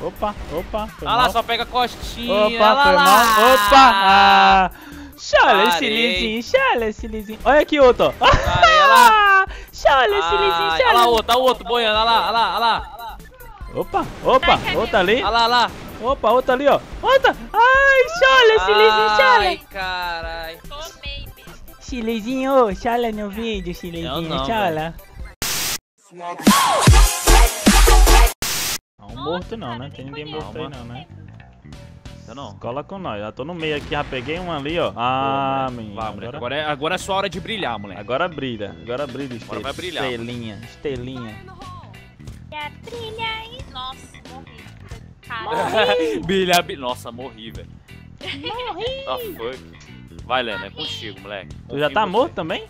Opa, opa. Olha lá, só pega a costinha. Opa, lá, foi lá. Mal. Opa. Ah. Olha esse lisinho, olha esse lisinho. Olha aqui outro, ó. Olha esse lisinho, olha lá outro, boiando, olha lá, olha lá, olha lá. Opa, opa, outra ali. Olha lá, olha lá. Opa, outra ali, ó. Outra. Ai, olha esse lisinho, olha. Ai, caralho. Tomei mesmo. Cilezinho, olha no vídeo, Cilezinho, olha. Não morto não, né? Tem ninguém morto aí não, né? Não. Cola com nós, já tô no meio aqui, já peguei um ali, ó. Ah, menino. Agora é sua hora de brilhar, moleque. Agora brilha, Estelinha. Agora vai brilhar. Estelinha. Brilha aí. Nossa, morri. Caralho. Nossa, morri, velho. Morri. Vai, Leno, é contigo, moleque. Tu já tá morto também?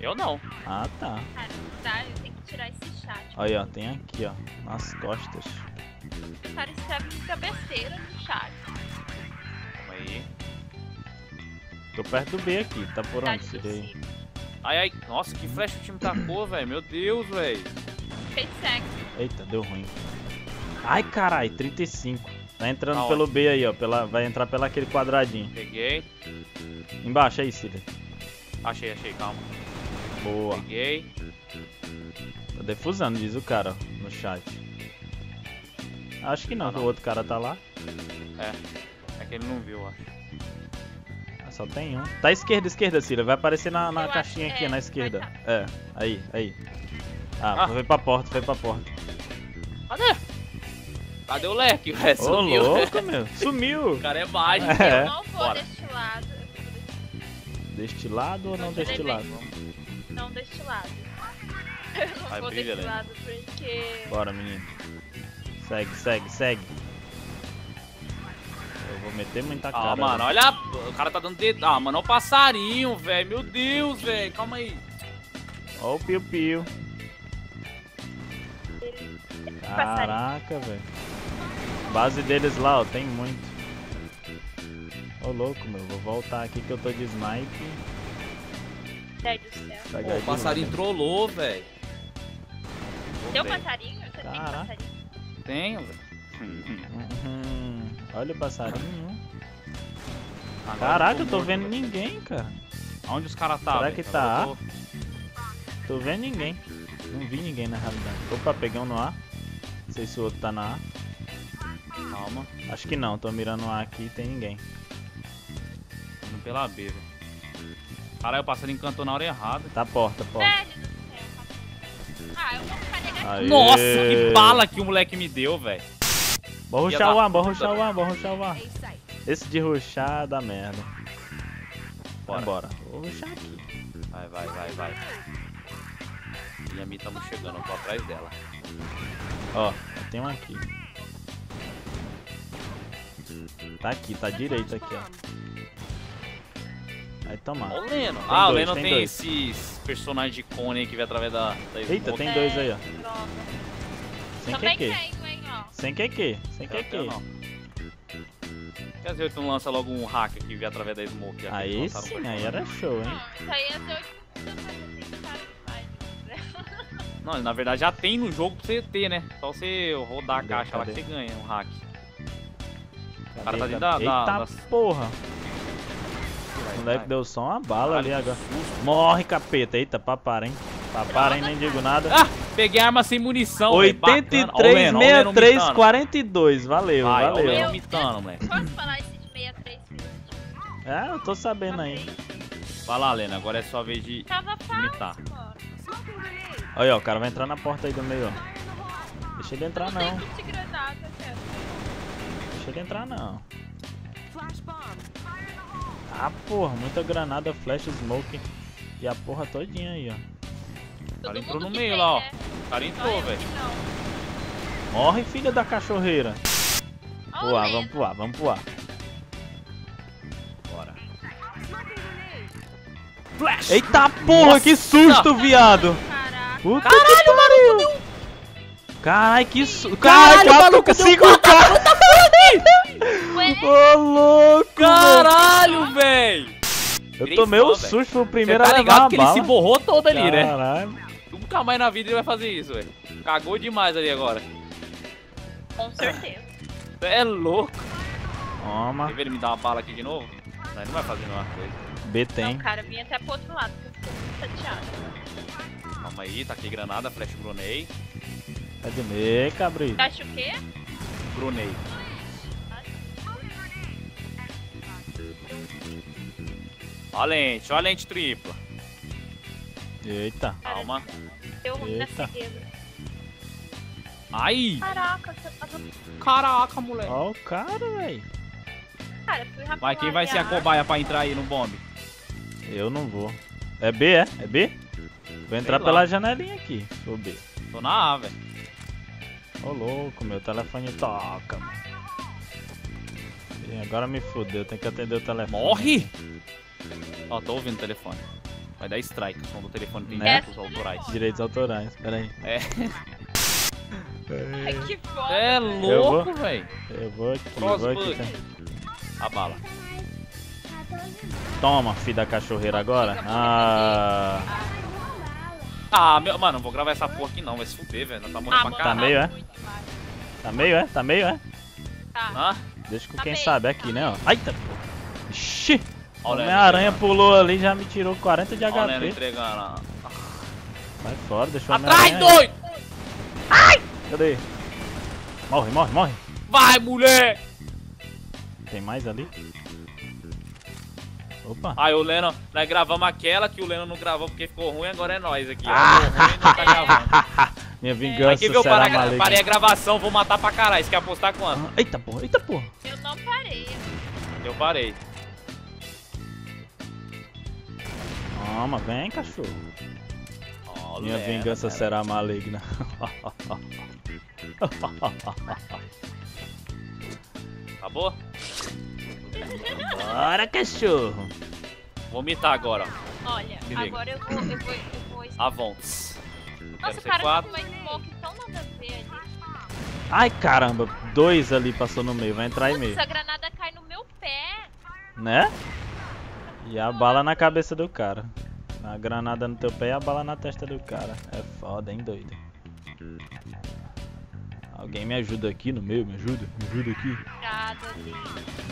Eu não. Ah, tá. Cara, não dá, eu tenho que tirar esse chat. Aí, ó, tem aqui, ó, nas costas. Cara, escreve de cabeceira no chat. Aí. Tô perto do B aqui, tá por onde? Tirei. Ai, ai, nossa, que flecha o time tacou, velho. Meu Deus, velho. Eita, deu ruim. Ai, carai, 35. Tá entrando pelo B aí, ó. Vai entrar pela aquele quadradinho. Peguei. Embaixo aí, Cida. Achei, calma. Boa. Peguei. Tá defusando, diz o cara, ó, no chat. Acho que não, que o outro cara tá lá. É. Que ele não viu, acho. Ah, só tem um. Tá à esquerda, Cílio. Vai aparecer na caixinha aqui, na esquerda. É, aí. Ah, foi pra porta, Cadê? Cadê o leque? É, sumiu. Ô, louco, meu. Sumiu. O cara é baixo. É. Eu não vou deste lado. Deste lado ou não deste lado? Não deste lado. Eu não vou deste lado porque... Bora, menino. Segue. Vou meter muita cara. Ah, mano, olha. O cara tá dando dedo. Ah, mano, olha o passarinho, velho. Meu Deus, velho. Calma aí. Olha o piu-piu. Caraca, velho. Base deles lá, ó. Tem muito. Ô, louco, meu. Vou voltar aqui que eu tô de snipe. O passarinho trollou, velho. Tem um passarinho? Você tem passarinho? Tenho, velho. Olha o passarinho. Caraca, eu tô vendo ninguém, cara. Onde os caras tá? Será que tá? Tô vendo ninguém. Não vi ninguém na realidade. Opa, peguei um no A. Não sei se o outro tá na A. Calma. Acho que não, tô mirando o A aqui e tem ninguém. Tô indo pela B, velho. Caralho, o passarinho cantou na hora errada. Tá a porta. Ah, eu vou ficar negativo. Nossa, que bala que o moleque me deu, velho. Bora rushar o A. Esse de rushar dá merda. Bora. Vou rushar aqui. Vai. E a mim estamos chegando, eu tô atrás dela. Ó, tem um aqui. Tá aqui, tá direito aqui, ó. Vai tomar. Ó o Leno. Ah, o Leno tem esses personagens de cone aí que vem através da Eita, tem dois aí, ó. Sem QQ. Sem QQ. Não. Quer dizer, tu não lança logo um hack que vê através da smoke. Aí sim, aí era show, hein? Isso aí é Não, na verdade já tem no jogo pra você ter, né? Só você rodar a caixa lá que você ganha um hack. O cara tá dentro da porra. O moleque deu só uma bala ali agora. Morre, capeta. Eita, papara, hein? Papara, hein? Nem digo nada. Ah! Peguei arma sem munição, 83, 63, 42. Valeu. Vai, mitando, moleque. Posso falar esse de 63? É, eu tô sabendo aí. Vai lá, Lena, agora é sua vez de imitar. Olha, ó, o cara vai entrar na porta aí do meio, ó. Deixa ele entrar, não. Ah, porra, muita granada, flash, smoke e a porra todinha aí, ó. O cara entrou no meio lá, ó. O cara entrou, velho. Morre, filha da cachorreira. Voar, vamos pro ar. Bora. Flash. Eita porra, nossa, que susto, viado. Puta que pariu. Caralho, que susto. Caralho, maluco, 5K. Ô, louco. Caralho, velho. Eu tomei um susto, foi o primeiro a levar a bala. Tá ligado que ele se borrou todo ali, né? Caralho. Nunca mais na vida ele vai fazer isso, velho. Cagou demais ali agora. Com certeza. É louco. Toma. Ele me dar uma bala aqui de novo? Não, ele não vai fazer nenhuma coisa. B tem. Não, cara, eu vim até pro outro lado, porque eu fiquei muito chateado. Calma aí, tá aqui granada, flash brunei. Cadê meio, cabrinho? Flash o quê? Brunei. Olha a lente tripla. Eita. Calma. Eita. Ai! Caraca, você tava... Caraca, moleque! Ó o cara, velho! Cara, fui rápido. Mas quem vai ser a cobaia pra entrar aí no bomb? Eu não vou. É B, é? É B? Vou entrar pela janelinha aqui. Sou B. Tô na A, velho. Ô, louco, meu telefone toca. E agora me fudeu, tem que atender o telefone. Morre! Ó, tô ouvindo o telefone. Vai dar strike, o som do telefone tem direitos autorais. Direitos autorais, peraí. É. Ai, que foda! É louco, velho! Eu vou aqui, a bala. Toma, filho da cachorreira agora. Ah, meu... Mano, não vou gravar essa porra aqui não, vai se fuder, velho. Não tá morrendo pra caralho. Tá meio, é? Tá meio, é? Tá meio, é? Tá. Ah, deixa com quem sabe aqui, né? Ó. Ai, tá... Ixi! Minha aranha pulou ali e já me tirou 40 de HP. Olha o Leno entregando. Vai fora, deixa eu... Atrás, doido! Ai! Cadê? Morre, morre, morre! Vai, mulher! Tem mais ali? Opa! Aí o Leno, nós gravamos aquela que o Leno não gravou porque ficou ruim, agora é nós aqui. Ruim, não tá gravando. Minha vingança será maligna. Aqui eu parei a gravação, vou matar pra caralho. Você quer apostar quanto? Eita porra, eita porra! Eu não parei. Eu parei. Toma, vem cachorro. Minha vingança será maligna. Acabou? Bora, cachorro! Vomitar agora. Olha, agora eu vou... Avons. Nossa, cara, tem mais smoke tão nada a ver ali. Ai, caramba. Dois ali passou no meio. Vai entrar em meio. Nossa, a granada cai no meu pé. Né? E a bala na cabeça do cara. A granada no teu pé e a bala na testa do cara. É foda, hein, doido. Alguém me ajuda aqui no meio, me ajuda? Me ajuda aqui. Obrigado,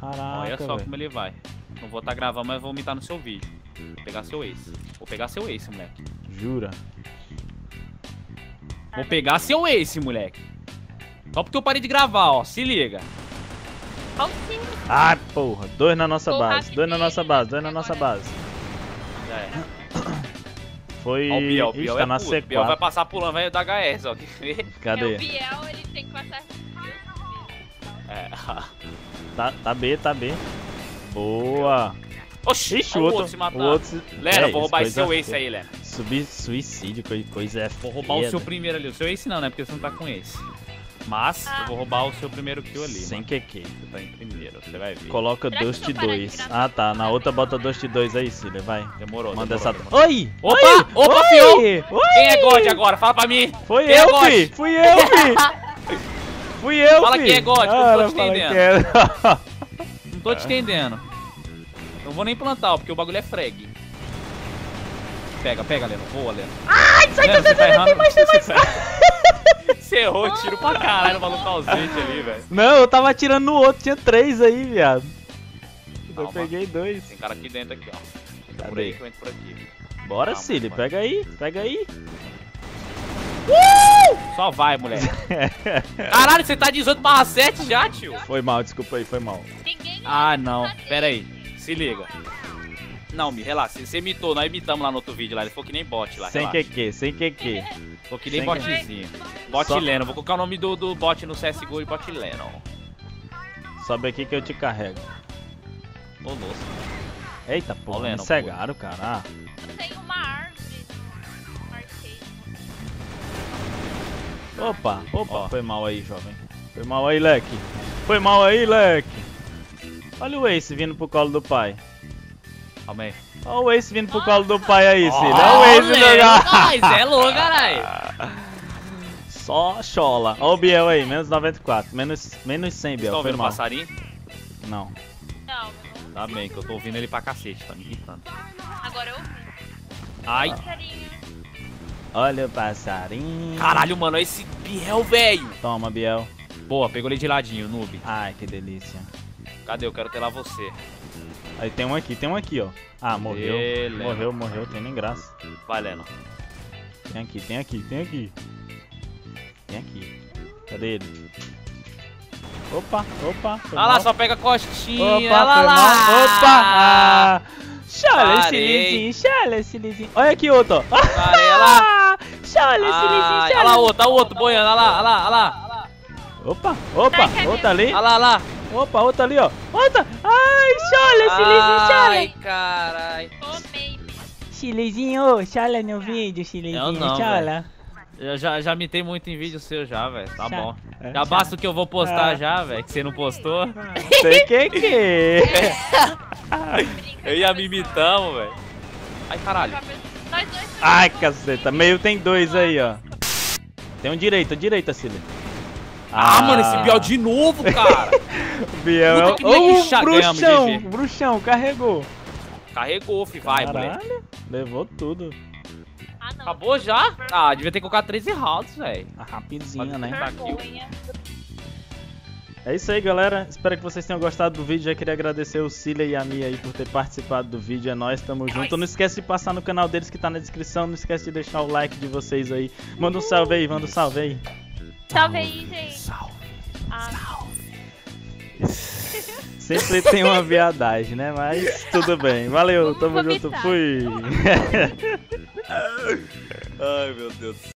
caraca, olha só como ele vai. Não vou estar gravando, mas vou vomitar no seu vídeo. Vou pegar seu ace. Vou pegar seu ace, moleque. Jura? Vou pegar seu ace, moleque. Só porque eu parei de gravar, ó. Se liga. Ai, porra, dois na nossa base, dois na nossa base, dois na nossa base. Já é. Foi. Ó, o Biel é puto. O Biel vai passar pulando, vai dar HS, ó. Cadê? O Biel, ele tem que passar. É. Tá B, tá B. Boa. Oxi, o outro se matou. Leno, vou roubar seu ace aí, Leno. Suicídio, coisa é. Vou roubar o seu primeiro ali. O seu ace não, né? Porque você não tá com ace. Mas eu vou roubar o seu primeiro kill ali. Sem QQ. Você tá em primeiro, você vai ver. Coloca Dust 2. Ah tá, na outra bota Dust 2 aí, Cílio. Vai. Demorou. Manda essa. Oi! Opa! Opa, fio! Quem é God agora? Fala pra mim! Foi eu, fi! Fui eu, fi! Fui eu, fi! Fala quem é God, que eu não tô te entendendo. Não tô te entendendo. Não vou nem plantar, porque o bagulho é frag. Pega, pega, Leno. Boa, Leno. Ai, sai, tem mais, tem mais. Você errou, tiro pra caralho, o maluco ausente ali, velho. Não, eu tava atirando no outro, tinha três aí, viado. Eu peguei dois. Tem cara aqui dentro, aqui, ó. Tá por aí que eu entro por aqui. Bora, Cílio, pega aí, pega aí. Só vai, moleque. Caralho, você tá 18/7 já, tio. Foi mal, desculpa aí, foi mal. Ah, não, pera aí, se liga. Não, relaxa, você imitou, nós imitamos lá no outro vídeo lá, ele ficou que nem bot lá. Sem QQ, sem QQ. Ficou que nem botzinho. Bot Leno, vou colocar o nome do bot no CSGO e bot Leno. Sobe aqui que eu te carrego. Ô, nossa. Eita, pô, me cegaram, cara. Eu tenho uma árvore. Marquei. Opa, opa. Ó, foi mal aí, jovem. Foi mal aí, leque. Foi mal aí, leque. Olha o Ace vindo pro colo do pai. Calma aí. Olha o Ace vindo pro colo do pai aí, Cílio. Olha o Ace jogar. Mas é louco, caralho. Só chola. Olha o Biel aí, menos 94. Menos 100, Biel. Vocês estão ouvindo o passarinho? Não. Não. Tá bem, que eu tô ouvindo ele pra cacete, tá me irritando. Agora eu ouvi. Ai. Olha o passarinho. Caralho, mano, olha esse Biel, velho. Toma, Biel. Boa, pegou ele de ladinho, noob. Ai, que delícia. Cadê? Eu quero ter lá você. Aí tem um aqui, ó. Ah, morreu. Ei, morreu, tem nem graça. Vai, Leno. Tem aqui, tem aqui, tem aqui. Tem aqui. Cadê ele? Opa, opa. Olha lá, só pega a costinha. Opa, lá, lá. Opa. Ah. Chora, Cilezinho, chora, Cilezinho. Olha aqui outro, ó. Olha lá. Chora, Cilezinho, chora. Olha lá outro, olha o outro boiando, olha lá, olha lá, olha lá. Opa, opa, outro ali. Olha lá, olha lá. Opa, outra ali, ó. Outra! Ai, chora, Cilezinho, chora! Ai, caralho. Tomei. Cilezinho, chora no vídeo, Cilezinho, chora. Eu já mitei muito em vídeo seu já, velho. Tá bom. Já basta o que eu vou postar já, velho, que você não postou. Sei que... Eu ia me imitando, velho. Ai, caralho. Ai, caceta. Meio tem dois aí, ó. Tem um direito, direita, Cílio. Ah, mano, esse Biel de novo, cara. Biel, ô, bruxão, bruxão, carregou. Carregou, fi, vai, moleque. Levou tudo. Ah, não. Acabou já? Ah, devia ter colocado 13 rounds, velho. Rapidinho, né? É isso aí, galera. Espero que vocês tenham gostado do vídeo. Já queria agradecer o Cílio e a Mia aí por ter participado do vídeo. É nóis, tamo junto. Não esquece de passar no canal deles que tá na descrição. Não esquece de deixar o like de vocês aí. Manda um salve aí, manda um salve aí. Salve aí, gente. Salve. Salve. Sempre tem uma viadagem, né? Mas tudo bem. Valeu, tamo junto. Fui. Ai, meu Deus do céu.